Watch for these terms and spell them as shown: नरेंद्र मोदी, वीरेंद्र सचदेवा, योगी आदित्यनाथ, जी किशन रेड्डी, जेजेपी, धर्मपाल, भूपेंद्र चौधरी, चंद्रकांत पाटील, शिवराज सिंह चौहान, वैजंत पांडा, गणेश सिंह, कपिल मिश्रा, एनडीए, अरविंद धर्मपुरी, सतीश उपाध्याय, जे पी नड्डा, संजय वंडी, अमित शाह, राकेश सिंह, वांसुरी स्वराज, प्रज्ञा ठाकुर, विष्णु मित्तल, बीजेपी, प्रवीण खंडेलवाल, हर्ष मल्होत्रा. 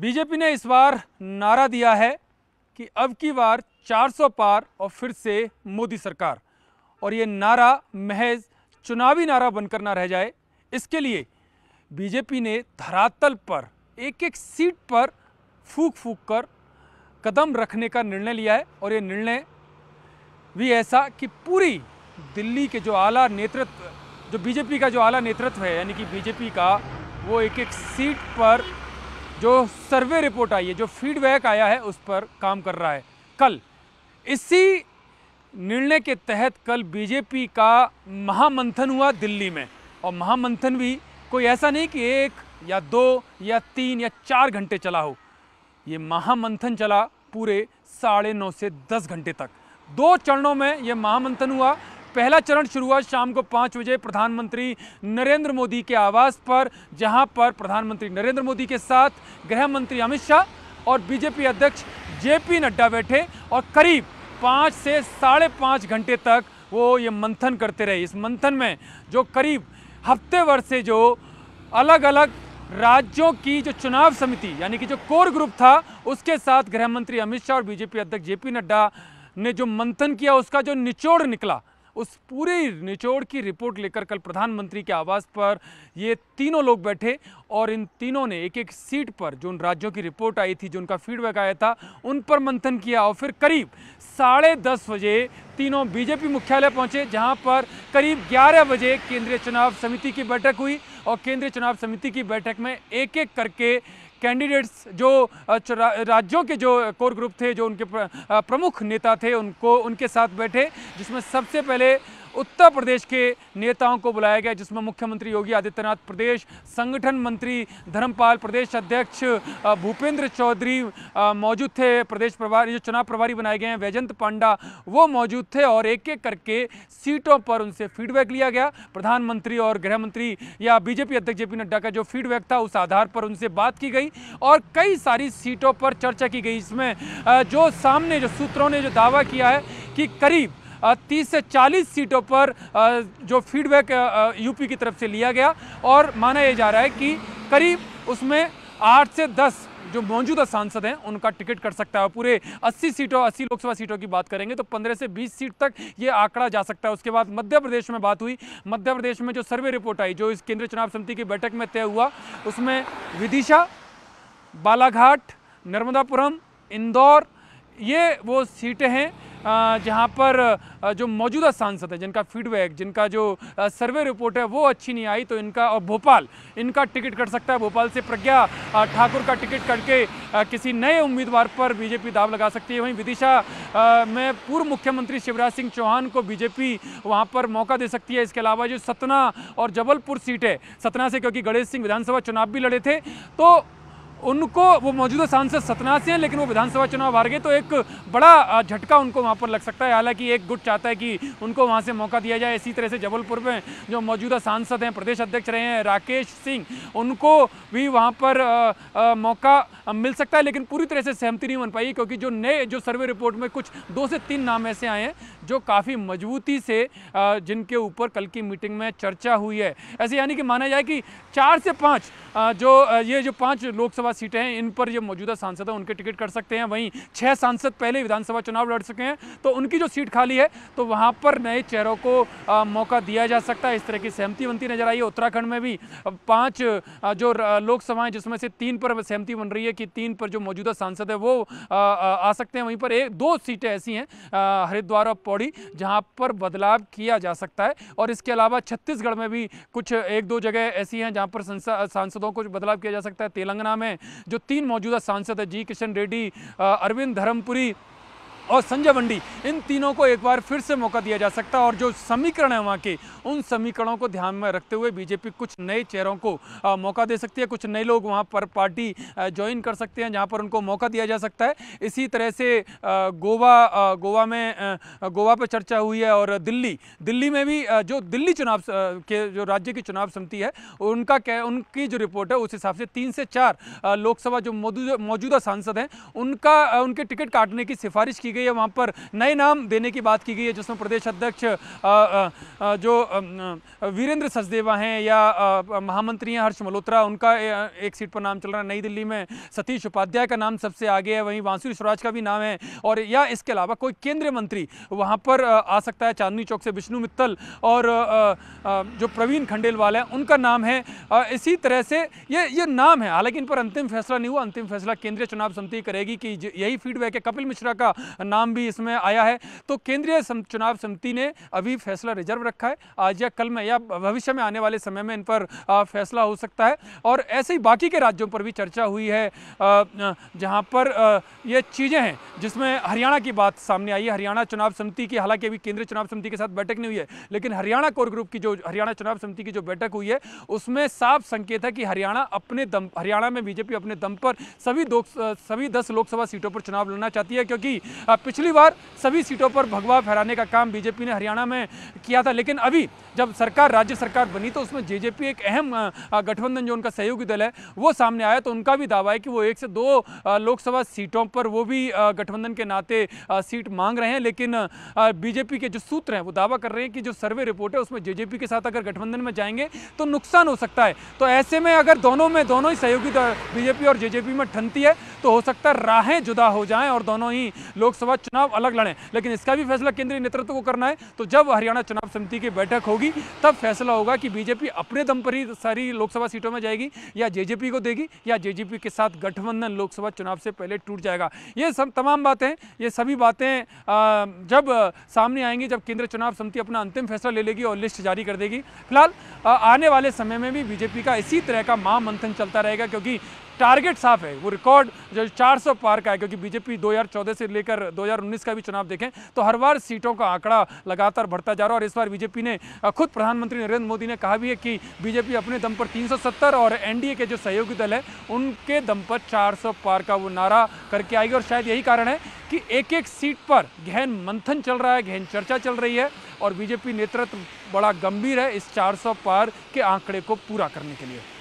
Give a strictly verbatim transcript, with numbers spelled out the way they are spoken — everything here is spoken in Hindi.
बीजेपी ने इस बार नारा दिया है कि अब की बार चार सौ पार और फिर से मोदी सरकार, और ये नारा महज चुनावी नारा बनकर ना रह जाए, इसके लिए बीजेपी ने धरातल पर एक एक सीट पर फूंक फूंक कर कदम रखने का निर्णय लिया है। और ये निर्णय भी ऐसा कि पूरी दिल्ली के जो आला नेतृत्व, जो बीजेपी का जो आला नेतृत्व है, यानी कि बीजेपी का, वो एक एक सीट पर जो सर्वे रिपोर्ट आई है, जो फीडबैक आया है, उस पर काम कर रहा है। कल इसी निर्णय के तहत कल बीजेपी का महामंथन हुआ दिल्ली में, और महामंथन भी कोई ऐसा नहीं कि एक या दो या तीन या चार घंटे चला हो। ये महामंथन चला पूरे साढ़े नौ से दस घंटे तक। दो चरणों में ये महामंथन हुआ। पहला चरण शुरू हुआ शाम को पाँच बजे प्रधानमंत्री नरेंद्र मोदी के आवास पर, जहां पर प्रधानमंत्री नरेंद्र मोदी के साथ गृह मंत्री अमित शाह और बीजेपी अध्यक्ष जे पी नड्डा बैठे, और करीब पाँच से साढ़े पाँच घंटे तक वो ये मंथन करते रहे। इस मंथन में जो करीब हफ्ते भर से जो अलग अलग राज्यों की जो चुनाव समिति, यानी कि जो कोर ग्रुप था, उसके साथ गृह मंत्री अमित शाह और बीजेपी अध्यक्ष जे पी नड्डा ने जो मंथन किया, उसका जो निचोड़ निकला, उस पूरे निचोड़ की रिपोर्ट लेकर कल प्रधानमंत्री के आवास पर ये तीनों लोग बैठे, और इन तीनों ने एक एक सीट पर जो उन राज्यों की रिपोर्ट आई थी, जो उनका फीडबैक आया था, उन पर मंथन किया। और फिर करीब साढ़े दस बजे तीनों बीजेपी मुख्यालय पहुंचे, जहां पर करीब ग्यारह बजे केंद्रीय चुनाव समिति की बैठक हुई, और केंद्रीय चुनाव समिति की बैठक में एक एक करके कैंडिडेट्स जो राज्यों के जो कोर ग्रुप थे, जो उनके प्रमुख नेता थे, उनको उनके साथ बैठे, जिसमें सबसे पहले उत्तर प्रदेश के नेताओं को बुलाया गया, जिसमें मुख्यमंत्री योगी आदित्यनाथ प्रदेश संगठन मंत्री धर्मपाल, प्रदेश अध्यक्ष भूपेंद्र चौधरी मौजूद थे, प्रदेश प्रभारी जो चुनाव प्रभारी बनाए गए हैं वैजंत पांडा, वो मौजूद थे। और एक एक करके सीटों पर उनसे फीडबैक लिया गया। प्रधानमंत्री और गृह मंत्री या बीजेपी अध्यक्ष जे पी नड्डा का जो फीडबैक था, उस आधार पर उनसे बात की गई और कई सारी सीटों पर चर्चा की गई। इसमें जो सामने जो सूत्रों ने जो दावा किया है कि करीब तीस से चालीस सीटों पर जो फीडबैक यूपी की तरफ से लिया गया, और माना यह जा रहा है कि करीब उसमें आठ से दस जो मौजूदा सांसद हैं उनका टिकट कट सकता है। पूरे अस्सी सीटों अस्सी लोकसभा सीटों की बात करेंगे तो पंद्रह से बीस सीट तक ये आंकड़ा जा सकता है। उसके बाद मध्य प्रदेश में बात हुई। मध्य प्रदेश में जो सर्वे रिपोर्ट आई, जो इस केंद्रीय चुनाव समिति की बैठक में तय हुआ, उसमें विदिशा, बालाघाट, नर्मदापुरम, इंदौर, ये वो सीटें हैं जहाँ पर जो मौजूदा सांसद है, जिनका फीडबैक, जिनका जो सर्वे रिपोर्ट है, वो अच्छी नहीं आई, तो इनका, और भोपाल, इनका टिकट कट सकता है। भोपाल से प्रज्ञा ठाकुर का टिकट करके किसी नए उम्मीदवार पर बीजेपी दाव लगा सकती है। वहीं विदिशा में पूर्व मुख्यमंत्री शिवराज सिंह चौहान को बीजेपी वहाँ पर मौका दे सकती है। इसके अलावा जो सतना और जबलपुर सीट है, सतना से क्योंकि गणेश सिंह विधानसभा चुनाव भी लड़े थे, तो उनको, वो मौजूदा सांसद सतना से हैं लेकिन वो विधानसभा चुनाव हार गए, तो एक बड़ा झटका उनको वहाँ पर लग सकता है। हालांकि एक गुट चाहता है कि उनको वहाँ से मौका दिया जाए। इसी तरह से जबलपुर में जो मौजूदा सांसद हैं, प्रदेश अध्यक्ष रहे हैं राकेश सिंह, उनको भी वहाँ पर आ, आ, मौका मिल सकता है, लेकिन पूरी तरह से सहमति नहीं बन पाई, क्योंकि जो नए जो सर्वे रिपोर्ट में कुछ दो से तीन नाम ऐसे आए हैं जो काफ़ी मजबूती से, जिनके ऊपर कल की मीटिंग में चर्चा हुई है। ऐसे यानी कि माना जाए कि चार से पाँच जो ये जो पाँच लोकसभा सीटें हैं, इन पर जो मौजूदा सांसद हैं उनके टिकट कट सकते हैं। वहीं छह सांसद पहले विधानसभा चुनाव लड़ चुके हैं, तो उनकी जो सीट खाली है, तो वहां पर नए चेहरों को आ, मौका दिया जा सकता है। इस तरह की सहमति बनती नजर आई है। उत्तराखंड में भी पांच जो लोकसभाएं, जिसमें से तीन पर सहमति बन रही है कि तीन पर जो मौजूदा सांसद है वो आ, आ, आ सकते हैं। वहीं पर एक दो सीटें ऐसी हैं, हरिद्वार और पौड़ी, जहाँ पर बदलाव किया जा सकता है। और इसके अलावा छत्तीसगढ़ में भी कुछ एक दो जगह ऐसी हैं जहाँ पर सांसदों को बदलाव किया जा सकता है। तेलंगाना में जो तीन मौजूदा सांसद है, जी किशन रेड्डी, अरविंद धर्मपुरी और संजय वंडी, इन तीनों को एक बार फिर से मौका दिया जा सकता है। और जो समीकरण है वहाँ के, उन समीकरणों को ध्यान में रखते हुए बीजेपी कुछ नए चेहरों को आ, मौका दे सकती है। कुछ नए लोग वहाँ पर पार्टी ज्वाइन कर सकते हैं, जहाँ पर उनको मौका दिया जा सकता है। इसी तरह से आ, गोवा आ, गोवा में आ, गोवा पर चर्चा हुई है। और दिल्ली दिल्ली में भी आ, जो दिल्ली चुनाव आ, के जो राज्य की चुनाव समिति है, उनका उनकी जो रिपोर्ट है, उस हिसाब से तीन से चार लोकसभा जो मौजूदा सांसद हैं उनका उनके टिकट काटने की सिफारिश की गई है, वहाँ पर नए नाम देने की बात की गई है, जिसमें प्रदेश अध्यक्ष जो वीरेंद्र सचदेवा हैं या महामंत्री हैं हर्ष मल्होत्रा, उनका एक सीट पर नाम चल रहा है। नई दिल्ली में सतीश उपाध्याय का नाम सबसे आगे है, वहीं वांसुरी स्वराज का भी नाम है, और या इसके अलावा कोई केंद्रीय मंत्री वहाँ पर आ सकता है। चांदनी चौक से विष्णु मित्तल और जो प्रवीण खंडेलवाल है उनका नाम है। इसी तरह से ये ये नाम है, हालांकि इन पर अंतिम फैसला नहीं हुआ। अंतिम फैसला केंद्रीय चुनाव समिति करेगी कि यही फीडबैक है। कपिल मिश्रा का नाम भी इसमें आया है। तो केंद्रीय चुनाव समिति ने अभी फैसला रिजर्व रखा है। आज या कल में या भविष्य में आने वाले समय में इन पर फैसला हो सकता है। और ऐसे ही बाकी के राज्यों पर भी चर्चा हुई है, जहाँ पर ये चीज़ें हैं, जिसमें हरियाणा की बात सामने आई है। हरियाणा चुनाव समिति की, हालांकि अभी केंद्रीय चुनाव समिति के साथ बैठक नहीं हुई है, लेकिन हरियाणा कोर ग्रुप की जो हरियाणा चुनाव समिति की जो बैठक हुई है उसमें साफ संकेत है कि हरियाणा अपने दम हरियाणा में बीजेपी अपने दम पर सभी दो सभी दस लोकसभा सीटों पर चुनाव लड़ना चाहती है, क्योंकि पिछली बार सभी सीटों पर भगवा फहराने का काम बीजेपी ने हरियाणा में किया था। लेकिन अभी जब सरकार राज्य सरकार बनी तो उसमें जेजेपी एक अहम गठबंधन, जो उनका सहयोगी दल है, वो सामने आया। तो उनका भी दावा है कि वो एक से दो लोकसभा सीटों पर वो भी गठबंधन के नाते सीट मांग रहे हैं। लेकिन बीजेपी के जो सूत्र हैं वो दावा कर रहे हैं कि जो सर्वे रिपोर्ट है उसमें जेजेपी के साथ अगर गठबंधन में जाएंगे तो नुकसान हो सकता है। तो ऐसे में अगर दोनों में दोनों ही सहयोगी बीजेपी और जेजेपी में ठनती है तो हो सकता है राहें जुदा हो जाएं और दोनों ही लोकसभा चुनाव अलग लड़ें। लेकिन इसका भी फैसला केंद्रीय नेतृत्व को करना है। तो जब हरियाणा चुनाव समिति की बैठक होगी तब फैसला होगा कि बीजेपी अपने दम पर ही सारी लोकसभा सीटों में जाएगी या जेजेपी को देगी या जेजेपी के साथ गठबंधन लोकसभा चुनाव से पहले टूट जाएगा। ये सब तमाम बातें, ये सभी बातें जब सामने आएंगी, जब केंद्रीय चुनाव समिति अपना अंतिम फैसला ले लेगी और लिस्ट जारी कर देगी। फिलहाल आने वाले समय में भी बीजेपी का इसी तरह का महामंथन चलता रहेगा, क्योंकि टारगेट साफ है, वो रिकॉर्ड जो चार सौ पार का है। क्योंकि बीजेपी दो हज़ार चौदह से लेकर दो हज़ार उन्नीस का भी चुनाव देखें तो हर बार सीटों का आंकड़ा लगातार बढ़ता जा रहा है। और इस बार बीजेपी ने, खुद प्रधानमंत्री नरेंद्र मोदी ने कहा भी है कि बीजेपी अपने दम पर तीन सौ सत्तर और एनडीए के जो सहयोगी दल है उनके दम पर चार सौ पार का वो नारा करके आएगी। और शायद यही कारण है कि एक एक सीट पर गहन मंथन चल रहा है, गहन चर्चा चल रही है, और बीजेपी नेतृत्व बड़ा गंभीर है इस चार सौ पार के आंकड़े को पूरा करने के लिए।